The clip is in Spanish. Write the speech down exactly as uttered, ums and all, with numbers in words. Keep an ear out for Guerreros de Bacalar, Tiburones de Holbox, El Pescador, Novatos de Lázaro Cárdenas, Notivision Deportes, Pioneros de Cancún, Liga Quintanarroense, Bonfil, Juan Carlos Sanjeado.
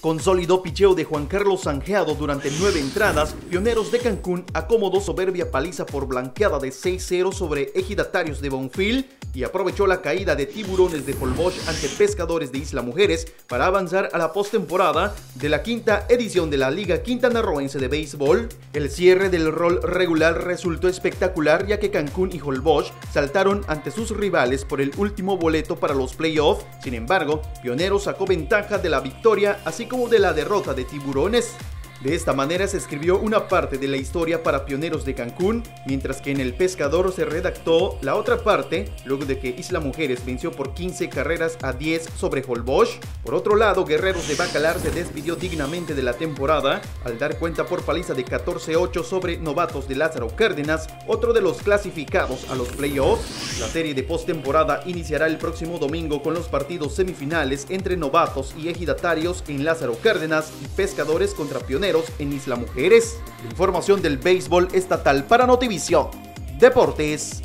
Con sólido picheo de Juan Carlos Sanjeado durante nueve entradas, Pioneros de Cancún acomodó soberbia paliza por blanqueada de seis cero sobre Ejidatarios de Bonfil y aprovechó la caída de Tiburones de Holbox ante Pescadores de Isla Mujeres para avanzar a la postemporada de la quinta edición de la Liga Quintanarroense de Béisbol. El cierre del rol regular resultó espectacular, ya que Cancún y Holbox saltaron ante sus rivales por el último boleto para los playoffs. Sin embargo, Pioneros sacó ventaja de la victoria así como de la derrota de Tiburones. De esta manera se escribió una parte de la historia para Pioneros de Cancún, mientras que en El Pescador se redactó la otra parte, luego de que Isla Mujeres venció por quince carreras a diez sobre Holbox. Por otro lado, Guerreros de Bacalar se despidió dignamente de la temporada, al dar cuenta por paliza de catorce ocho sobre Novatos de Lázaro Cárdenas, otro de los clasificados a los playoffs. La serie de postemporada iniciará el próximo domingo con los partidos semifinales entre Novatos y Ejidatarios en Lázaro Cárdenas y Pescadores contra Pioneros en Isla Mujeres. Información del béisbol estatal para Notivision Deportes.